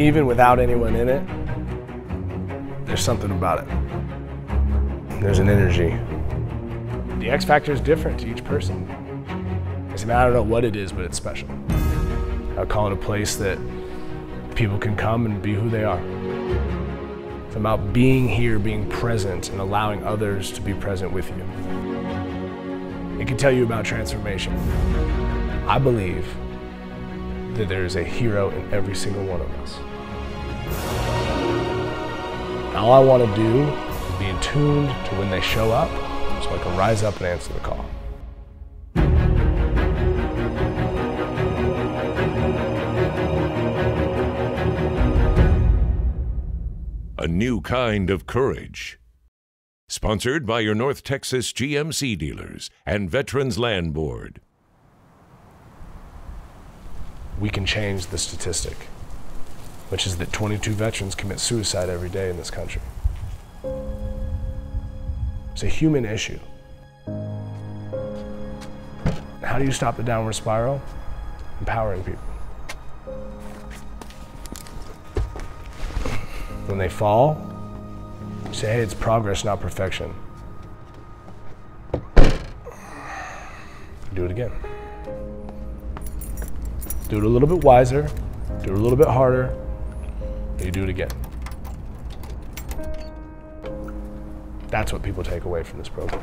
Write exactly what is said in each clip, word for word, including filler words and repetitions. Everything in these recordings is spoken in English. even without anyone in it, there's something about it. There's an energy. The X factor is different to each person. I mean, I don't know what it is, but it's special. I call it a place that people can come and be who they are. It's about being here, being present, and allowing others to be present with you. It can tell you about transformation. I believe that there is a hero in every single one of us. All I want to do is be attuned to when they show up, so I can rise up and answer the call. A new kind of courage. Sponsored by your North Texas G M C dealers and Veterans Land Board. We can change the statistic, which is that twenty-two veterans commit suicide every day in this country. It's a human issue. How do you stop the downward spiral? Empowering people. When they fall, you say, hey, it's progress, not perfection. Do it again. Do it a little bit wiser, do it a little bit harder, and you do it again. That's what people take away from this program.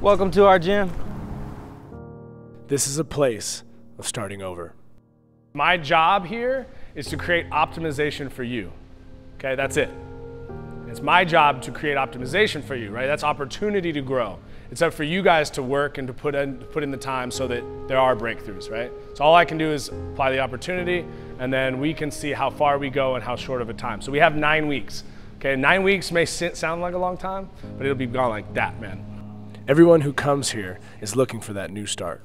Welcome to our gym. This is a place of starting over. My job here is to create optimization for you. Okay, that's it. It's my job to create optimization for you, right? That's opportunity to grow. It's up for you guys to work and to put in, put in the time so that there are breakthroughs, right? So all I can do is apply the opportunity, and then we can see how far we go and how short of a time. So we have nine weeks. Okay, nine weeks may sit, sound like a long time, but it'll be gone like that, man. Everyone who comes here is looking for that new start.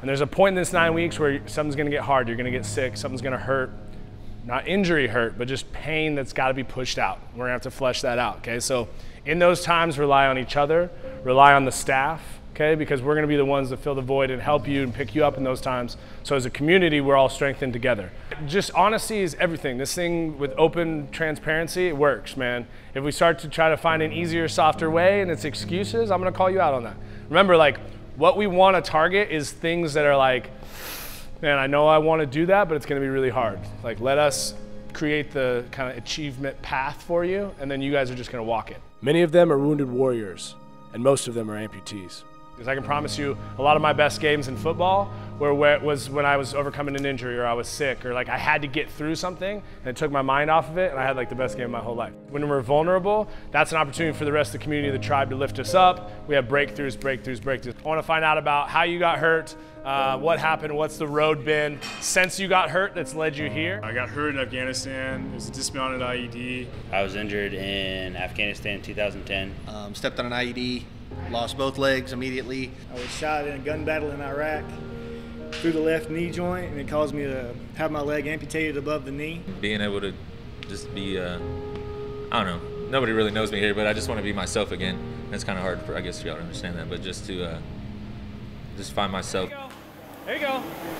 And there's a point in this nine weeks where something's gonna get hard, you're gonna get sick, something's gonna hurt. Not injury hurt, but just pain that's got to be pushed out. We're going to have to flesh that out, okay? So in those times, rely on each other, rely on the staff, okay? Because we're going to be the ones that fill the void and help you and pick you up in those times. So as a community, we're all strengthened together. Just honesty is everything. This thing with open transparency, it works, man. If we start to try to find an easier, softer way and it's excuses, I'm going to call you out on that. Remember, like, what we want to target is things that are like, man, I know I want to do that, but it's going to be really hard. Like, let us create the kind of achievement path for you, and then you guys are just going to walk it. Many of them are wounded warriors, and most of them are amputees. Because I can promise you, a lot of my best games in football were where it was when I was overcoming an injury, or I was sick, or like I had to get through something, and it took my mind off of it, and I had like the best game of my whole life. When we're vulnerable, that's an opportunity for the rest of the community, the tribe, to lift us up. We have breakthroughs, breakthroughs, breakthroughs. I want to find out about how you got hurt, uh, what happened, what's the road been since you got hurt that's led you here. I got hurt in Afghanistan. It was a dismounted I E D. I was injured in Afghanistan in two thousand ten. Um, stepped on an I E D. Lost both legs immediately. I was shot in a gun battle in Iraq through the left knee joint, and it caused me to have my leg amputated above the knee. Being able to just be, uh, I don't know, nobody really knows me here, but I just want to be myself again. That's kind of hard for, I guess, y'all to understand that, but just to uh, just find myself. There you go. There you go.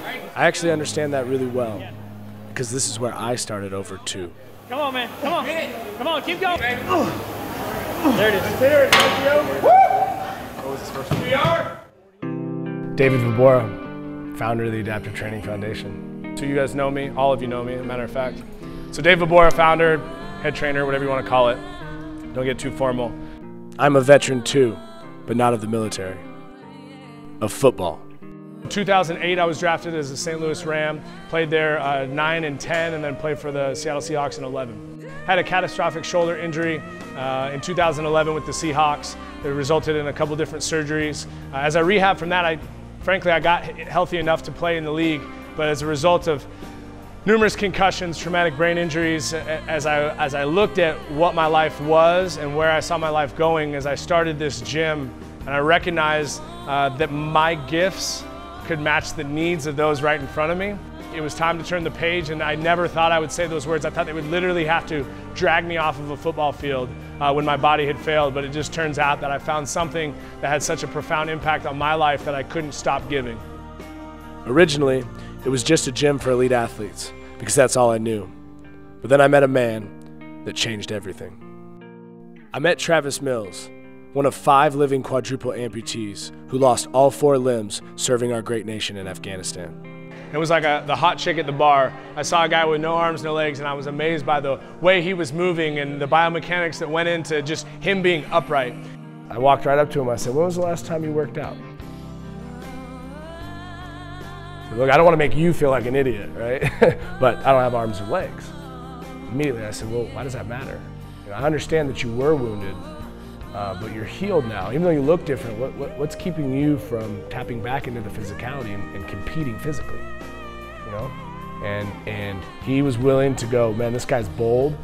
Right. I actually understand that really well, because this is where I started over too. Come on, man. Come on. Come on, keep going. There it is. There it is. Woo! We are David Vobora, founder of the Adaptive Training Foundation. So you guys know me, all of you know me, as a matter of fact. So Dave Vobora, founder, head trainer, whatever you want to call it. Don't get too formal. I'm a veteran too, but not of the military, of football. In two thousand eight, I was drafted as a Saint Louis Ram, played there uh, nine and ten, and then played for the Seattle Seahawks in eleven. Had a catastrophic shoulder injury uh, in two thousand eleven with the Seahawks. It resulted in a couple different surgeries. Uh, as I rehabbed from that, I, frankly, I got healthy enough to play in the league, but as a result of numerous concussions, traumatic brain injuries, as I, as I looked at what my life was and where I saw my life going, as I started this gym, and I recognized uh, that my gifts could match the needs of those right in front of me. It was time to turn the page, and I never thought I would say those words. I thought they would literally have to drag me off of a football field uh, when my body had failed, but it just turns out that I found something that had such a profound impact on my life that I couldn't stop giving. Originally, it was just a gym for elite athletes, because that's all I knew. But then I met a man that changed everything. I met Travis Mills, one of five living quadruple amputees who lost all four limbs serving our great nation in Afghanistan. It was like a, the hot chick at the bar. I saw a guy with no arms, no legs, and I was amazed by the way he was moving and the biomechanics that went into just him being upright. I walked right up to him. I said, "When was the last time you worked out?" I said, "Look, I don't want to make you feel like an idiot, right? But I don't have arms or legs." Immediately I said, "Well, why does that matter? You know, I understand that you were wounded, uh, but you're healed now. Even though you look different, what, what, what's keeping you from tapping back into the physicality and, and competing physically?" You know? And, and he was willing to go, "Man, this guy's bold,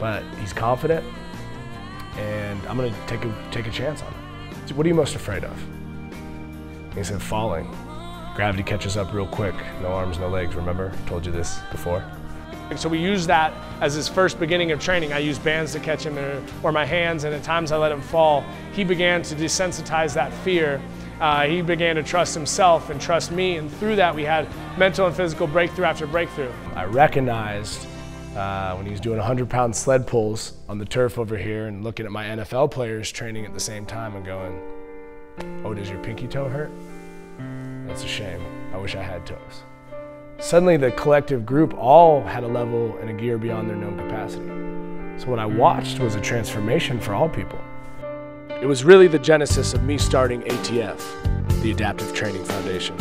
but he's confident, and I'm gonna take a, take a chance on it." I said, "What are you most afraid of?" He said, "Falling. Gravity catches up real quick. No arms, no legs, remember? Told you this before." So we used that as his first beginning of training. I used bands to catch him, or, or my hands, and at times I let him fall. He began to desensitize that fear. Uh, he began to trust himself and trust me, and through that we had mental and physical breakthrough after breakthrough. I recognized uh, when he was doing one hundred pound sled pulls on the turf over here and looking at my N F L players training at the same time and going, "Oh, does your pinky toe hurt? That's a shame. I wish I had toes." Suddenly the collective group all had a level and a gear beyond their known capacity. So what I watched was a transformation for all people. It was really the genesis of me starting A T F, the Adaptive Training Foundation.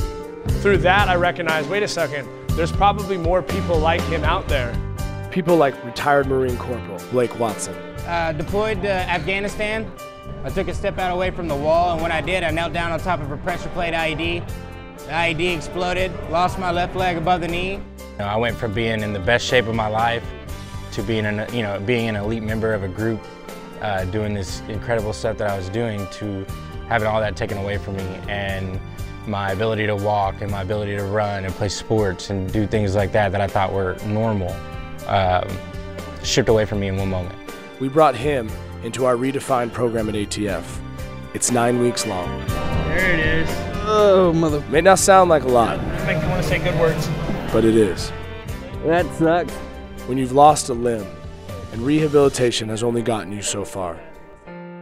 Through that I recognized, wait a second, there's probably more people like him out there. People like retired Marine Corporal Blake Watson. Uh, deployed to Afghanistan. I took a step out away from the wall, and when I did I knelt down on top of a pressure plate I E D. The I E D exploded, lost my left leg above the knee. You know, I went from being in the best shape of my life to being an, you know, being an elite member of a group, uh, doing this incredible stuff that I was doing, to having all that taken away from me, and my ability to walk and my ability to run and play sports and do things like that that I thought were normal, um, stripped away from me in one moment. We brought him into our redefined program at A T F. It's nine weeks long. There it is. Oh, mother. May not sound like a lot. I think you want to say good words. But it is. That sucks. When you've lost a limb, and rehabilitation has only gotten you so far.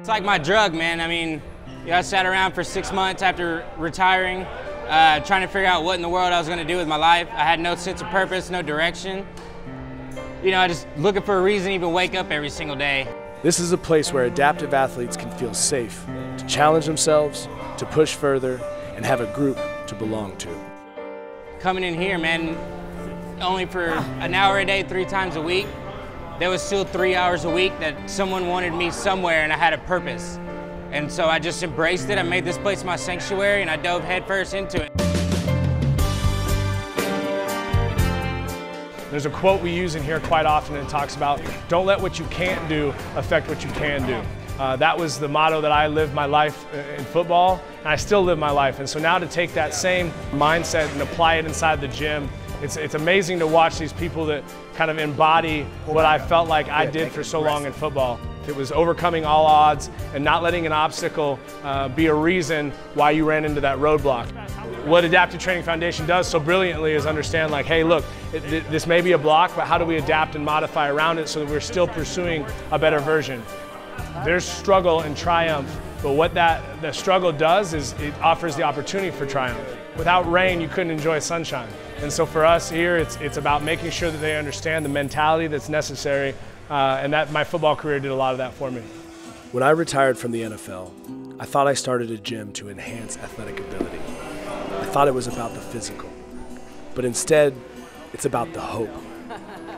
It's like my drug, man. I mean, you know, I sat around for six months after retiring, uh, trying to figure out what in the world I was going to do with my life. I had no sense of purpose, no direction. You know, I just looking for a reason to even wake up every single day. This is a place where adaptive athletes can feel safe to challenge themselves, to push further, and have a group to belong to. Coming in here, man, only for an hour a day, three times a week, there was still three hours a week that someone wanted me somewhere, and I had a purpose. And so I just embraced it. I made this place my sanctuary, and I dove headfirst into it. There's a quote we use in here quite often, and it talks about, don't let what you can't do affect what you can do. Uh, that was the motto that I lived my life in football, and I still live my life. And so now to take that same mindset and apply it inside the gym, it's, it's amazing to watch these people that kind of embody what I felt like I did for so long in football. It was overcoming all odds and not letting an obstacle uh, be a reason why you ran into that roadblock. What Adaptive Training Foundation does so brilliantly is understand, like, hey, look, it, it, this may be a block, but how do we adapt and modify around it so that we're still pursuing a better version? There's struggle and triumph, but what that the struggle does is it offers the opportunity for triumph. Without rain, you couldn't enjoy sunshine. And so for us here, it's, it's about making sure that they understand the mentality that's necessary, uh, and that my football career did a lot of that for me. When I retired from the N F L, I thought I started a gym to enhance athletic ability. I thought it was about the physical, but instead, it's about the hope,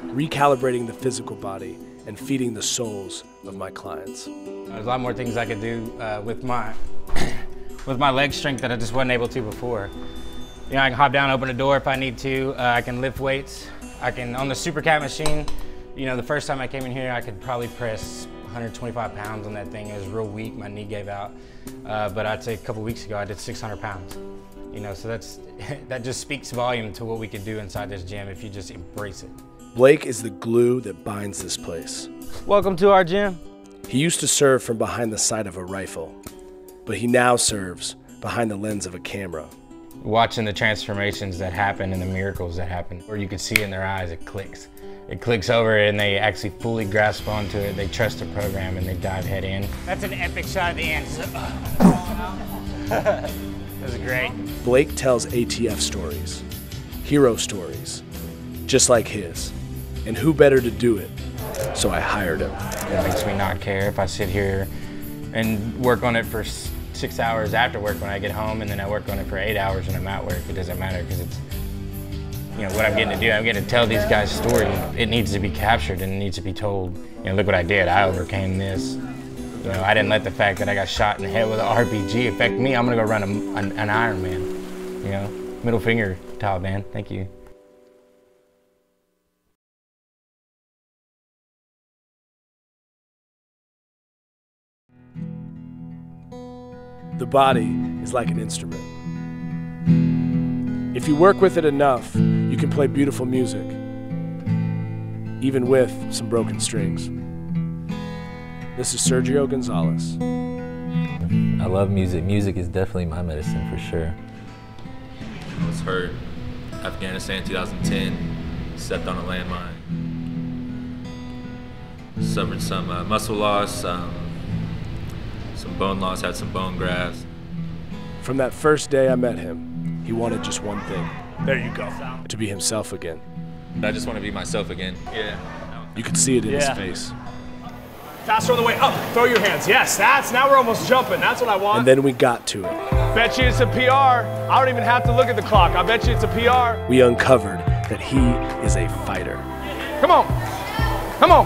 recalibrating the physical body and feeding the souls of my clients. There's a lot more things I could do uh, with my with my leg strength that I just wasn't able to before. You know, I can hop down, open a door if I need to. Uh, I can lift weights. I can, on the supercat machine, you know, the first time I came in here, I could probably press one hundred twenty-five pounds on that thing. It was real weak, my knee gave out. Uh, but I'd say a couple weeks ago, I did six hundred pounds. You know, so that's, that just speaks volume to what we could do inside this gym if you just embrace it. Blake is the glue that binds this place. Welcome to our gym. He used to serve from behind the sight of a rifle, but he now serves behind the lens of a camera. watching the transformations that happen and the miracles that happen, or you can see in their eyes, it clicks. It clicks over and they actually fully grasp onto it. They trust the program and they dive head in. That's an epic shot of the answer. That was great. Blake tells A T F stories, hero stories, just like his. And who better to do it? So I hired him. It makes me not care if I sit here and work on it for six hours after work when I get home, and then I work on it for eight hours when I'm at work. It doesn't matter because it's, you know, what I'm getting to do. I'm getting to tell these guys' story. It needs to be captured and it needs to be told. You know, look what I did. I overcame this. You know, I didn't let the fact that I got shot in the head with an R P G affect me. I'm gonna go run a, an, an Ironman. You know, middle finger, Taliban. Thank you. The body is like an instrument. If you work with it enough, you can play beautiful music, even with some broken strings. This is Sergio Gonzalez. I love music. Music is definitely my medicine, for sure. I was hurt in Afghanistan two thousand ten, stepped on a landmine. Suffered some uh, muscle loss. Um, Some bone loss, had some bone grafts. From that first day I met him, he wanted just one thing. There you go. To be himself again. I just want to be myself again. Yeah. You could see it in yeah. his face. Faster on the way up. Throw your hands. Yes, that's, now we're almost jumping. That's what I want. And then we got to it. Bet you it's a P R. I don't even have to look at the clock. I bet you it's a P R. We uncovered that he is a fighter. Come on. Come on.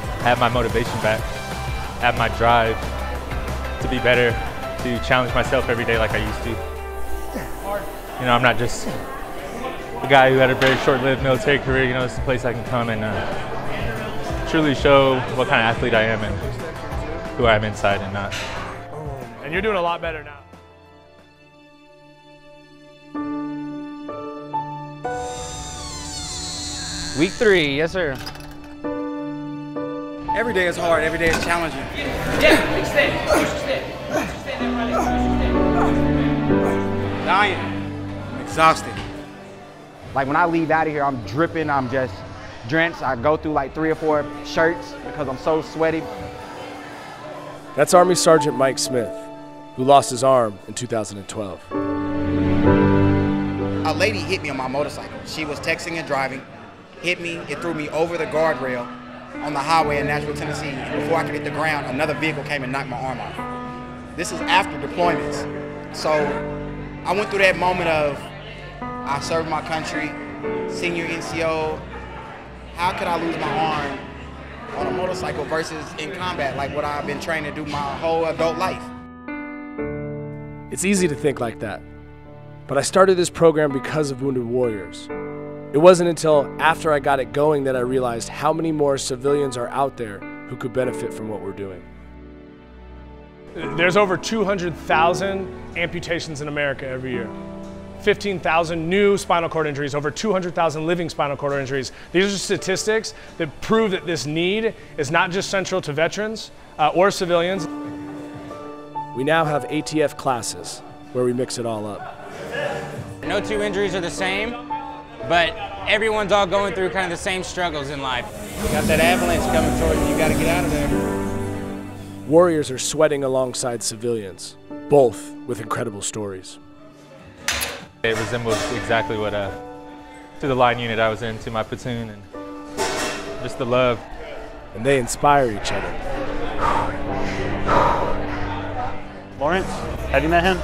Have my motivation back, have my drive to be better, to challenge myself every day like I used to. You know, I'm not just a guy who had a very short-lived military career. You know, it's a place I can come and uh, truly show what kind of athlete I am and who I am inside and not. And you're doing a lot better now. Week three, yes sir. Every day is hard, every day is challenging. Yeah, extend, push, extend, push, extend, everybody, push, extend. Dying, I'm exhausted. Like when I leave out of here, I'm dripping, I'm just drenched. I go through like three or four shirts because I'm so sweaty. That's Army Sergeant Mike Smith, who lost his arm in two thousand twelve. A lady hit me on my motorcycle. She was texting and driving, hit me, it threw me over the guardrail on the highway in Nashville, Tennessee, and before I could hit the ground, another vehicle came and knocked my arm off. This is after deployments. So I went through that moment of, I served my country, senior N C O, how could I lose my arm on a motorcycle versus in combat, like what I've been trained to do my whole adult life? It's easy to think like that, but I started this program because of Wounded Warriors. It wasn't until after I got it going that I realized how many more civilians are out there who could benefit from what we're doing. There's over two hundred thousand amputations in America every year. fifteen thousand new spinal cord injuries, over two hundred thousand living spinal cord injuries. These are statistics that prove that this need is not just central to veterans uh, or civilians. We now have A T F classes where we mix it all up. No two injuries are the same. But everyone's all going through kind of the same struggles in life. You got that avalanche coming towards you, you gotta get out of there. Warriors are sweating alongside civilians, both with incredible stories. It resembles exactly what, uh, to the line unit I was in, to my platoon, and just the love. And they inspire each other. Lawrence, have you met him?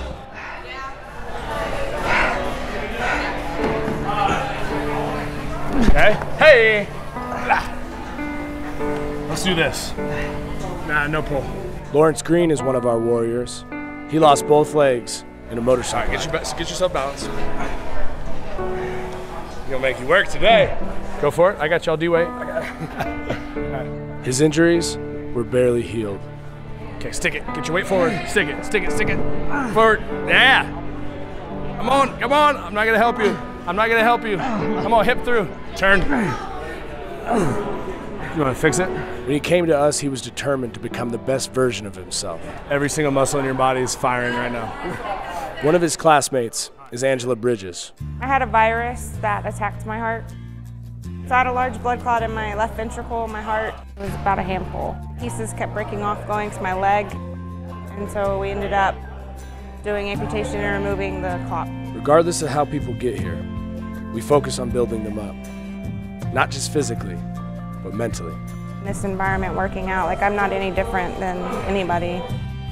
Okay. Hey! Let's do this. Nah, no pull. Lawrence Green is one of our warriors. He lost both legs in a motorcycle. All right, get, your, get yourself balanced. He'll make you work today. Go for it. I got y'all. D-weight. I got it. His injuries were barely healed. Okay, stick it. Get your weight forward. Stick it. Stick it. Stick it. Forward. Yeah. Come on. Come on. I'm not gonna help you. I'm not gonna help you. Come on. Hip through. Turn. You want to fix it? When he came to us, he was determined to become the best version of himself. Every single muscle in your body is firing right now. One of his classmates is Angela Bridges. I had a virus that attacked my heart. So I had a large blood clot in my left ventricle, my heart. It was about a handful. Pieces kept breaking off, going to my leg. And so we ended up doing amputation and removing the clot. Regardless of how people get here, we focus on building them up. Not just physically, but mentally. In this environment, working out, like I'm not any different than anybody.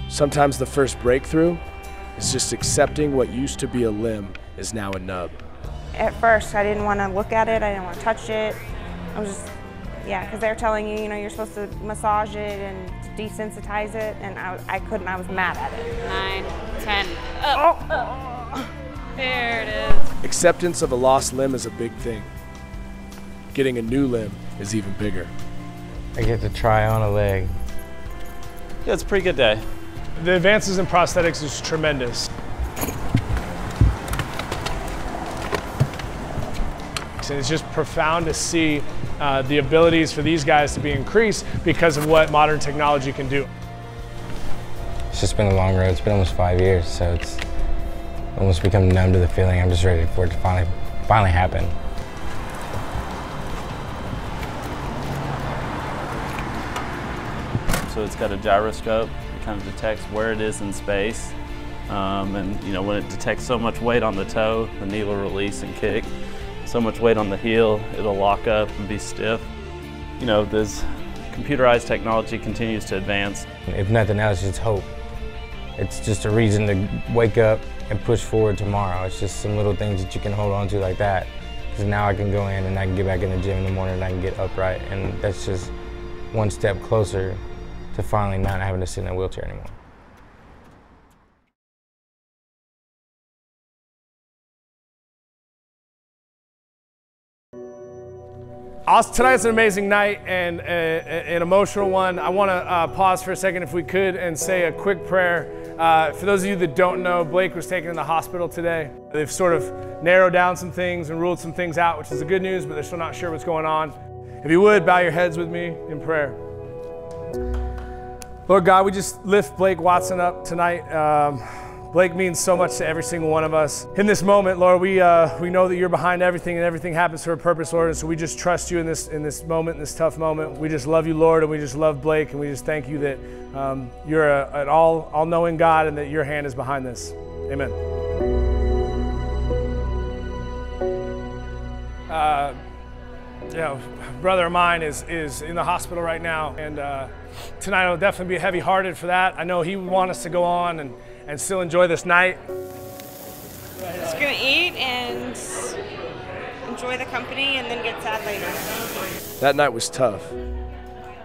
Sometimes the first breakthrough is just accepting what used to be a limb is now a nub. At first, I didn't want to look at it, I didn't want to touch it. I was just, yeah, because they were telling you, you know, you're supposed to massage it and desensitize it, and I, I couldn't, I was mad at it. Nine, ten, up, oh. Up. There it is. Acceptance of a lost limb is a big thing. Getting a new limb is even bigger. I get to try on a leg. Yeah, it's a pretty good day. The advances in prosthetics is tremendous. And it's just profound to see uh, the abilities for these guys to be increased because of what modern technology can do. It's just been a long road. It's been almost five years, so it's almost become numb to the feeling. I'm just ready for it to finally, finally happen. So it's got a gyroscope. It kind of detects where it is in space. Um, and you know, when it detects so much weight on the toe, the knee will release and kick. So much weight on the heel, it'll lock up and be stiff. You know, this computerized technology continues to advance. If nothing else, it's hope. It's just a reason to wake up and push forward tomorrow. It's just some little things that you can hold on to like that. Because now I can go in and I can get back in the gym in the morning and I can get upright. And that's just one step closer to finally not having to sit in a wheelchair anymore. Tonight's an amazing night and uh, an emotional one. I want to uh, pause for a second if we could and say a quick prayer. Uh, for those of you that don't know, Blake was taken in the hospital today. They've sort of narrowed down some things and ruled some things out, which is the good news, but they're still not sure what's going on. If you would, bow your heads with me in prayer. Lord God, we just lift Blake Watson up tonight. Um, Blake means so much to every single one of us. In this moment, Lord, we, uh, we know that you're behind everything and everything happens for a purpose, Lord, and so we just trust you in this, in this moment, in this tough moment. We just love you, Lord, and we just love Blake, and we just thank you that um, you're a, an all, all-knowing God and that your hand is behind this. Amen. Uh, you know, a brother of mine is, is in the hospital right now, and uh, tonight will definitely be heavy-hearted for that. I know he would want us to go on and and still enjoy this night. Just gonna eat and enjoy the company and then get sad later. That night was tough.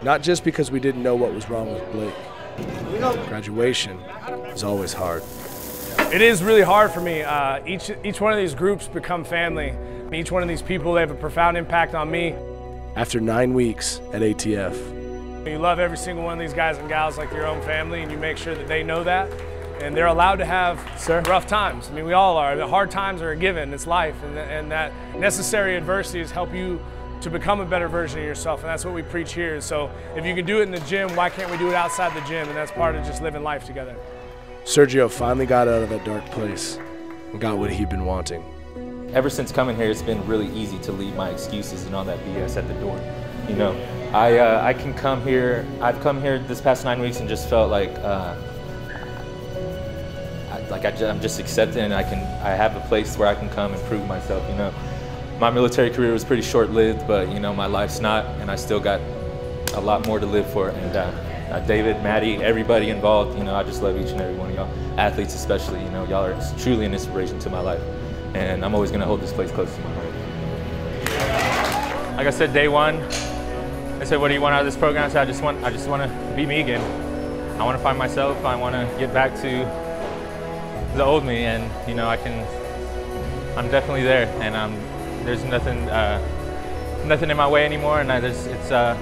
Not just because we didn't know what was wrong with Blake. Graduation is always hard. It is really hard for me. Uh, each, each one of these groups become family. Each one of these people, they have a profound impact on me. After nine weeks at A T F. You love every single one of these guys and gals like your own family and you make sure that they know that. And they're allowed to have Sir? rough times. I mean, we all are. The hard times are a given. It's life, and, th and that necessary adversities help you to become a better version of yourself, and that's what we preach here. So if you can do it in the gym, why can't we do it outside the gym? And that's part of just living life together. Sergio finally got out of that dark place and got what he'd been wanting. Ever since coming here, it's been really easy to leave my excuses and all that B S at the door. You know, I, uh, I can come here. I've come here this past nine weeks and just felt like, uh, Like I just, I'm just accepting, and I can I have a place where I can come and prove myself. You know, my military career was pretty short-lived, but you know my life's not, and I still got a lot more to live for. And uh, uh, David, Maddie, everybody involved, you know, I just love each and every one of y'all, athletes especially. You know, y'all are truly an inspiration to my life, and I'm always gonna hold this place close to my heart. Like I said, day one, I said, "What do you want out of this program?" I said, "I just want I just want to be me again. I want to find myself. I want to get back to." the old me, and you know, I can, I'm definitely there, and I'm, there's nothing, uh, nothing in my way anymore, and I just, it's, uh,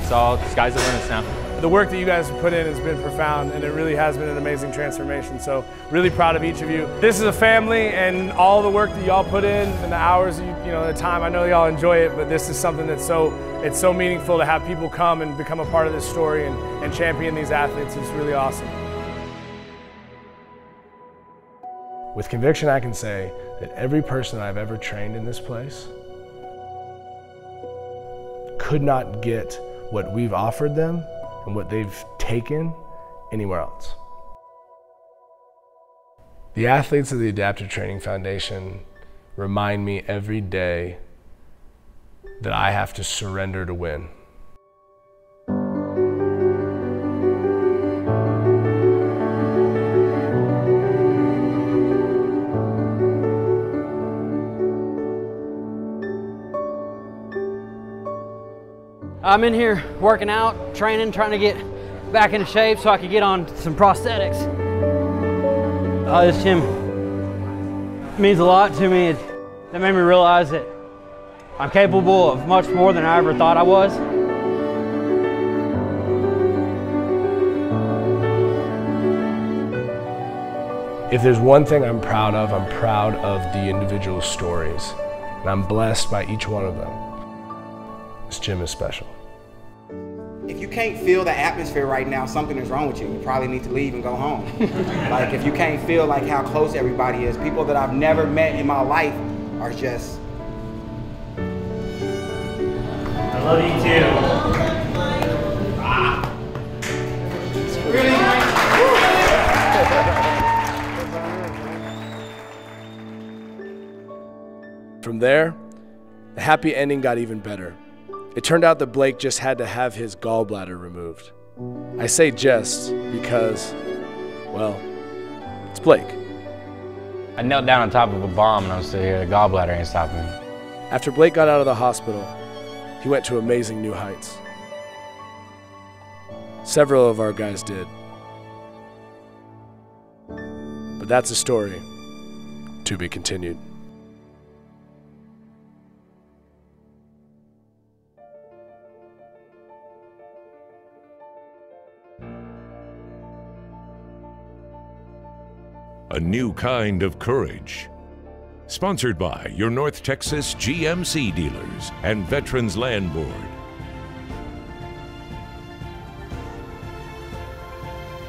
it's all, the sky's the limits now. The work that you guys have put in has been profound, and it really has been an amazing transformation, so really proud of each of you. This is a family, and all the work that y'all put in and the hours, you, you know, the time, I know y'all enjoy it, but this is something that's so, it's so meaningful to have people come and become a part of this story and, and champion these athletes. It's really awesome. With conviction, I can say that every person I've ever trained in this place could not get what we've offered them and what they've taken anywhere else. The athletes of the Adaptive Training Foundation remind me every day that I have to surrender to win. I'm in here working out, training, trying to get back into shape so I could get on some prosthetics. Oh, this gym means a lot to me. That made me realize that I'm capable of much more than I ever thought I was. If there's one thing I'm proud of, I'm proud of the individual stories, and I'm blessed by each one of them. This gym is special. If you can't feel the atmosphere right now, something is wrong with you. You probably need to leave and go home. Like, if you can't feel like how close everybody is, people that I've never met in my life are just... I love you too. Ah. It's really nice. From there, the happy ending got even better. It turned out that Blake just had to have his gallbladder removed. I say just because, well, it's Blake. I knelt down on top of a bomb and I'm still here. The gallbladder ain't stopping me. After Blake got out of the hospital, he went to amazing new heights. Several of our guys did. But that's a story to be continued. A new kind of courage. Sponsored by your North Texas G M C dealers and Veterans Land Board.